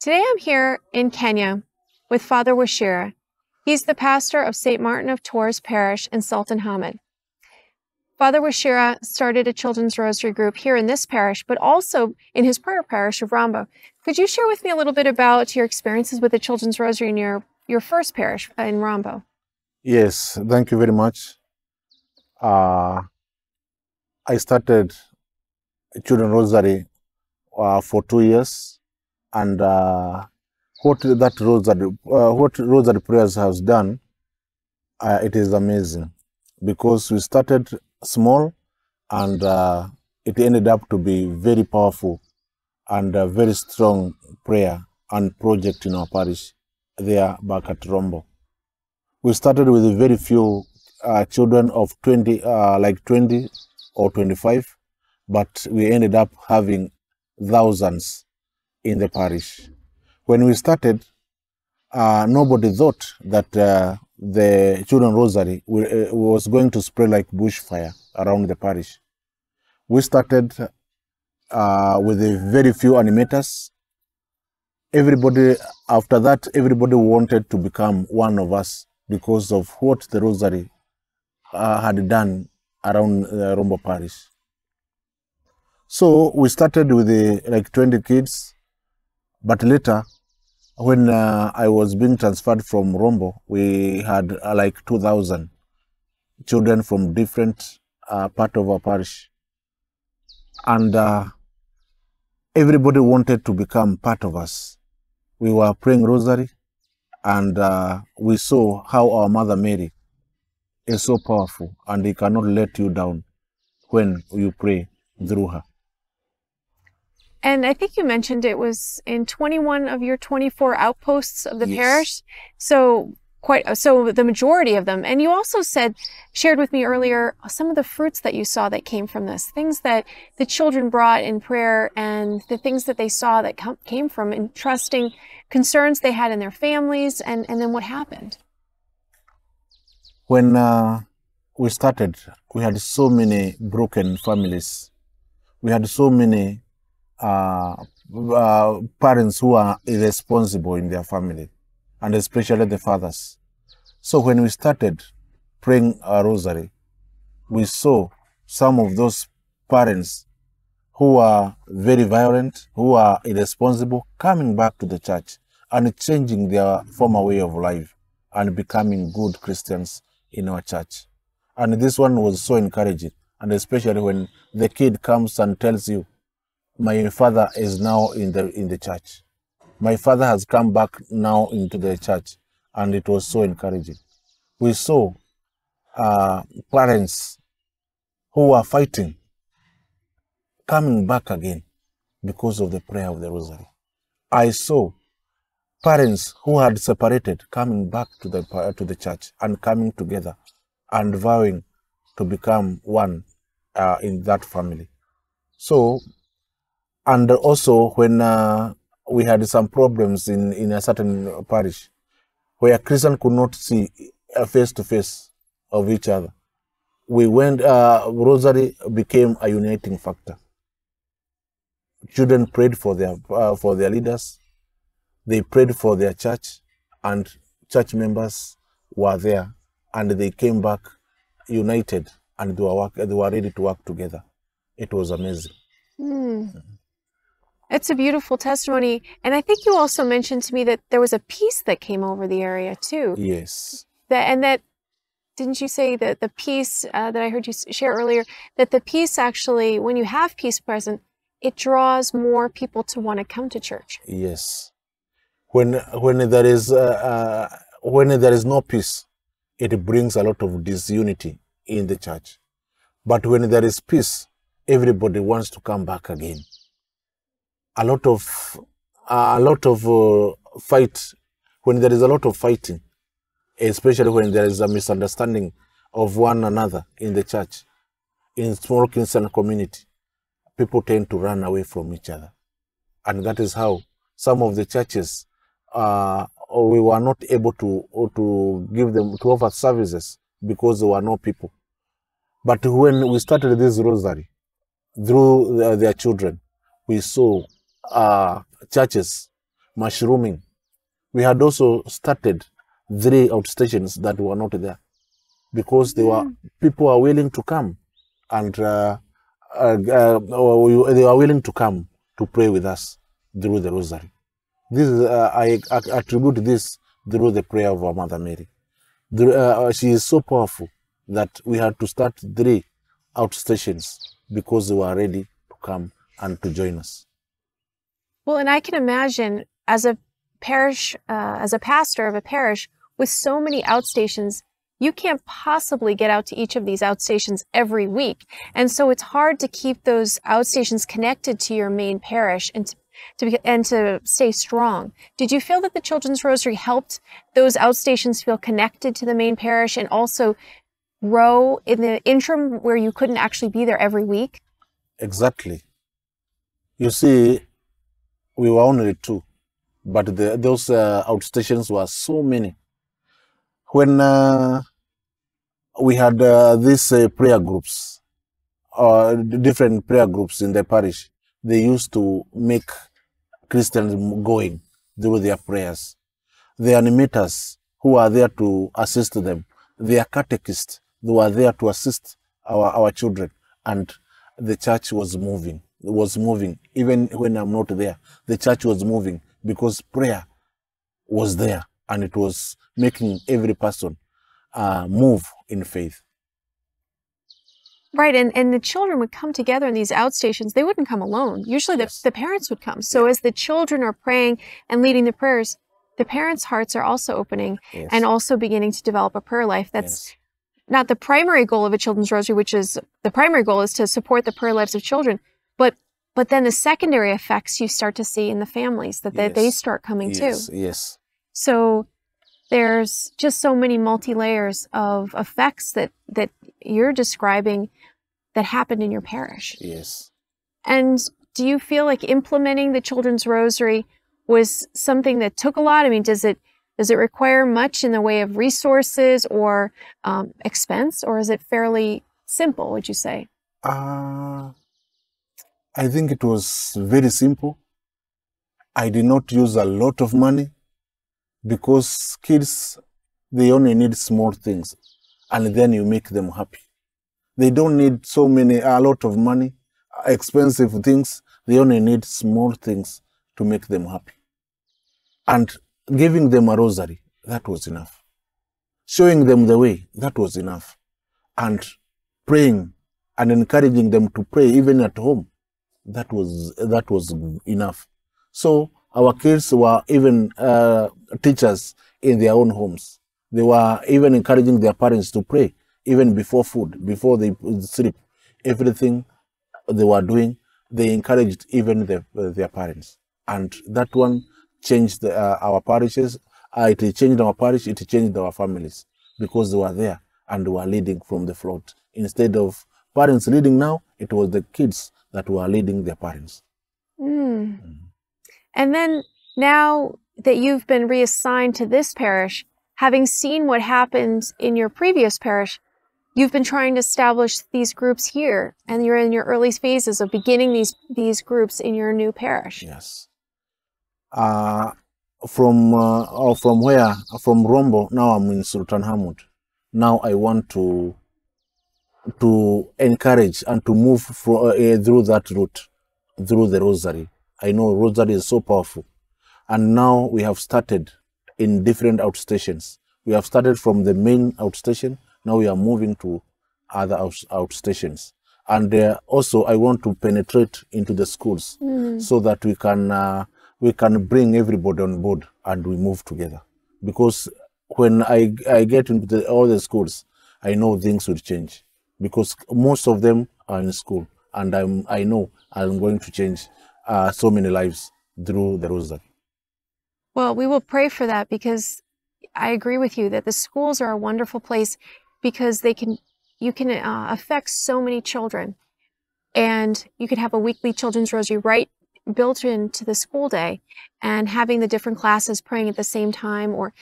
Today I'm here in Kenya with Father Washira. He's the pastor of St. Martin of Tours Parish in Sultan Hamud. Father Washira started a children's rosary group here in this parish, but also in his prior parish of Rombo. Could you share with me a little bit about your experiences with the children's rosary in your first parish in Rombo? Yes, thank you very much. I started a children's rosary for 2 years, and what rosary prayers has done, it is amazing, because we started small and it ended up to be very powerful and a very strong prayer and project in our parish there back at Rombo. We started with very few children of 20 or 25, but we ended up having thousands in the parish. When we started, nobody thought that the children's rosary was going to spread like bushfire around the parish. We started with a very few animators. Everybody, after that, everybody wanted to become one of us because of what the rosary had done around Rombo parish. So we started with like 20 kids, but later, when I was being transferred from Rombo, we had like 2,000 children from different part of our parish. And everybody wanted to become part of us. We were praying rosary, and we saw how our Mother Mary is so powerful, and he cannot let you down when you pray through her. And I think you mentioned it was in 21 of your 24 outposts of the parish. So the majority of them. And you also shared with me earlier some of the fruits that you saw that came from this, things that the children brought in prayer and the things that they saw that came from entrusting concerns they had in their families, and then what happened. When we started, we had so many broken families. We had so many parents who are irresponsible in their family, and especially the fathers. So when we started praying a rosary, we saw some of those parents who are very violent, who are irresponsible, coming back to the church and changing their former way of life and becoming good Christians in our church. And this one was so encouraging, and especially when the kid comes and tells you, "My father is now in the church. My father has come back now into the church," and it was so encouraging. We saw parents who were fighting coming back again because of the prayer of the rosary. I saw parents who had separated coming back to the church and coming together and vowing to become one in that family. So. And also when we had some problems in a certain parish where Christians could not see face-to-face of each other, we went, rosary became a uniting factor. Children prayed for their leaders, they prayed for their church, and church members were there, and they came back united, and they were ready to work together. It was amazing. Mm. It's a beautiful testimony. And I think you also mentioned to me that there was a peace that came over the area too. Yes. Didn't you say that the peace that I heard you share earlier, that the peace actually, when you have peace present, it draws more people to want to come to church. Yes. When there is no peace, it brings a lot of disunity in the church. But when there is peace, everybody wants to come back again. A lot of fight, when there is a lot of fighting, especially when there is a misunderstanding of one another in the church, in small Christian community, people tend to run away from each other. And that is how some of the churches, we were not able to offer services because there were no people. But when we started this rosary through their children, we saw churches, mushrooming. We had also started 3 outstations that were not there because they were people are willing to come and they are willing to come to pray with us through the rosary. This I attribute this through the prayer of our Mother Mary. She is so powerful that we had to start 3 outstations because they were ready to come and to join us. Well, and I can imagine as a parish, as a pastor of a parish with so many outstations, you can't possibly get out to each of these outstations every week. And so it's hard to keep those outstations connected to your main parish and to stay strong. Did you feel that the Children's Rosary helped those outstations feel connected to the main parish and also grow in the interim where you couldn't actually be there every week? Exactly. You see, we were only 2, but those outstations were so many. When we had these prayer groups, different prayer groups in the parish, they used to make Christians going through their prayers. The animators who are there to assist them, their catechists who are there to assist our children, and the church was moving. It was moving. Even when I'm not there, the church was moving because prayer was there. And it was making every person move in faith. Right, and the children would come together in these outstations. They wouldn't come alone. Usually the parents would come. So as the children are praying and leading the prayers, the parents' hearts are also opening and also beginning to develop a prayer life. That's not the primary goal of a Children's Rosary, which is the primary goal is to support the prayer lives of children. But then the secondary effects you start to see in the families, that they start coming too. Yes. So there's just so many multi-layers of effects that you're describing that happened in your parish. Yes. And do you feel like implementing the Children's Rosary was something that took a lot? I mean, does it require much in the way of resources or expense, or is it fairly simple, would you say? I think it was very simple. I did not use a lot of money, because kids, they only need small things, and then you make them happy. They don't need a lot of money, expensive things. They only need small things to make them happy. And giving them a rosary, that was enough. Showing them the way, that was enough. And praying and encouraging them to pray even at home, that was enough. So our kids were even teachers in their own homes. They were even encouraging their parents to pray, even before food, before they sleep. Everything they were doing, they encouraged even their parents. And that one changed our parishes. It changed our parish, it changed our families, because they were there and they were leading from the front. Instead of parents leading now, it was the kids that were leading their parents. Mm. Mm. And then now that you've been reassigned to this parish, having seen what happened in your previous parish, you've been trying to establish these groups here, and you're in your early phases of beginning these groups in your new parish. Yes. From Rombo, now I'm in Sultan Hamud. Now I want to encourage and to move through that route, through the rosary. I know rosary is so powerful. And now we have started in different outstations. We have started from the main outstation. Now we are moving to other outstations. And also I want to penetrate into the schools so that we can bring everybody on board and we move together. Because when I get into all the schools, I know things will change. Because most of them are in school. And I know I'm going to change so many lives through the rosary. Well, we will pray for that, because I agree with you that the schools are a wonderful place, because you can affect so many children, and you can have a weekly Children's Rosary right built into the school day, and having the different classes praying at the same time, or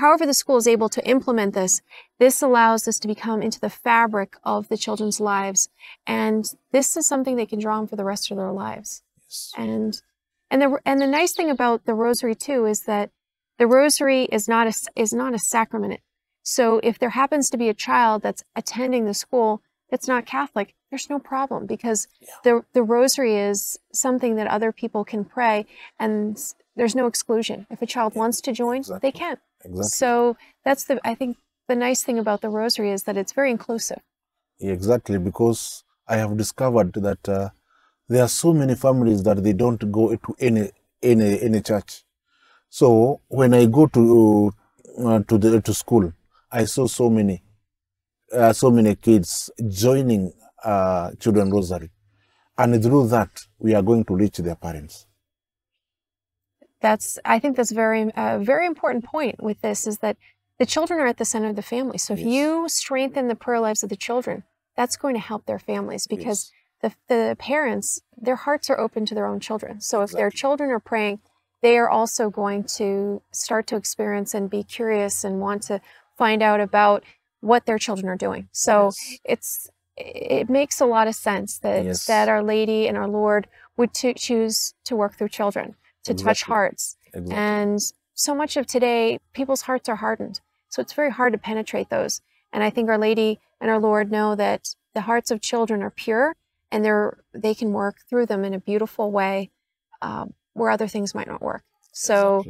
however the school is able to implement this. This allows this to become into the fabric of the children's lives, and this is something they can draw on for the rest of their lives. And And the nice thing about the rosary too is that the rosary is not a sacrament. So if there happens to be a child that's attending the school that's not Catholic, there's no problem, because the rosary is something that other people can pray, and there's no exclusion. If a child wants to join, they can. Exactly. So that's the, I think the nice thing about the rosary is that it's very inclusive. Exactly, because I have discovered that there are so many families that they don't go to any church. So when I go to school, I saw so many kids joining Children's Rosary, and through that we are going to reach their parents. That's, I think that's very important point with this, is that the children are at the center of the family. So if you strengthen the prayer lives of the children, that's going to help their families, because the parents, their hearts are open to their own children. So if their children are praying, they are also going to start to experience and be curious and want to find out about what their children are doing. So it makes a lot of sense that, that Our Lady and Our Lord would choose to work through children, to touch hearts. And so much of today, people's hearts are hardened. So it's very hard to penetrate those. And I think Our Lady and Our Lord know that the hearts of children are pure, and they can work through them in a beautiful way where other things might not work. So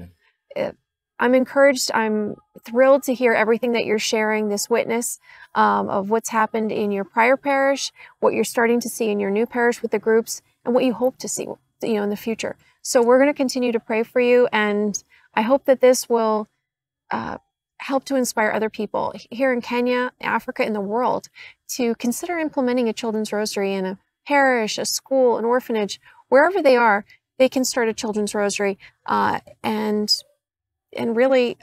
I'm encouraged. I'm thrilled to hear everything that you're sharing, this witness of what's happened in your prior parish, what you're starting to see in your new parish with the groups, and what you hope to see, you know, in the future. So we're going to continue to pray for you, and I hope that this will help to inspire other people here in Kenya, Africa, and the world to consider implementing a children's rosary in a parish, a school, an orphanage, wherever they are. They can start a children's rosary, and really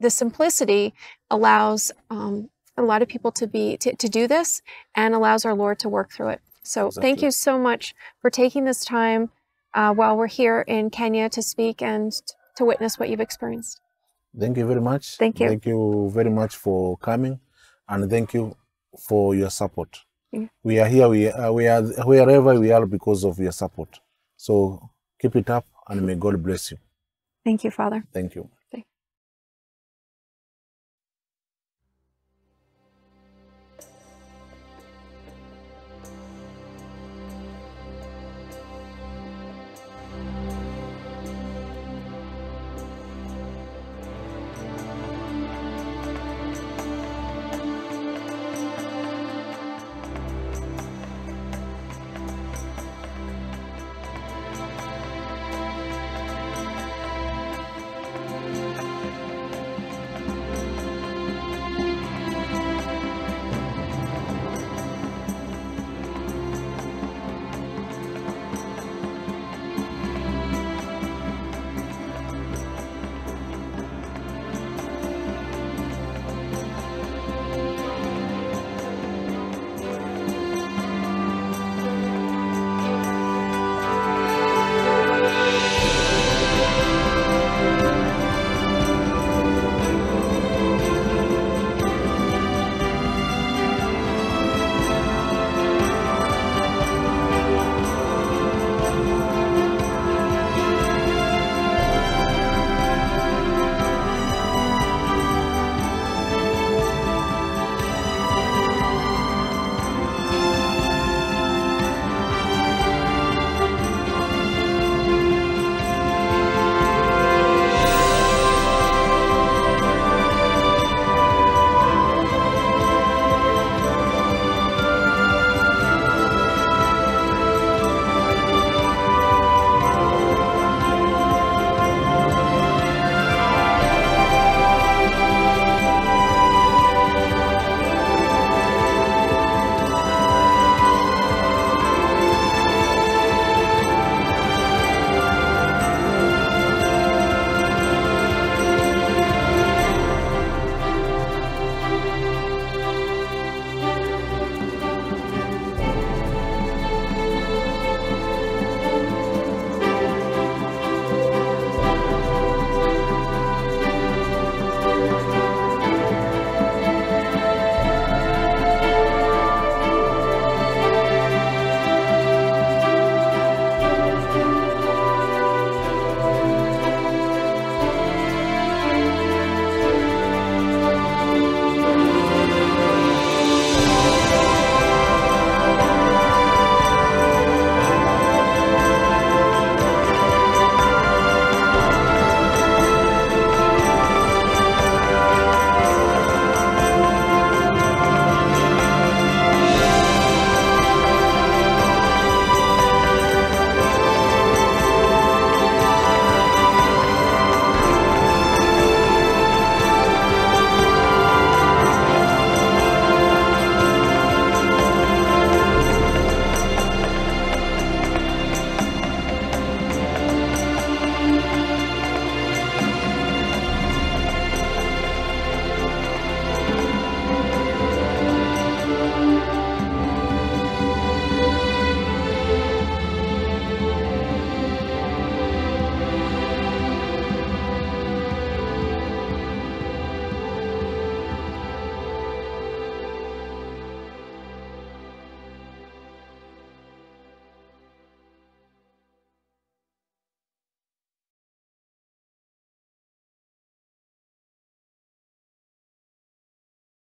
the simplicity allows a lot of people to do this, and allows our Lord to work through it. So thank you so much for taking this time while we're here in Kenya to speak and to witness what you've experienced. Thank you very much. Thank you. Thank you very much for coming, and thank you for your support. We are here, we are wherever we are because of your support. So keep it up, and may God bless you. Thank you, Father. Thank you.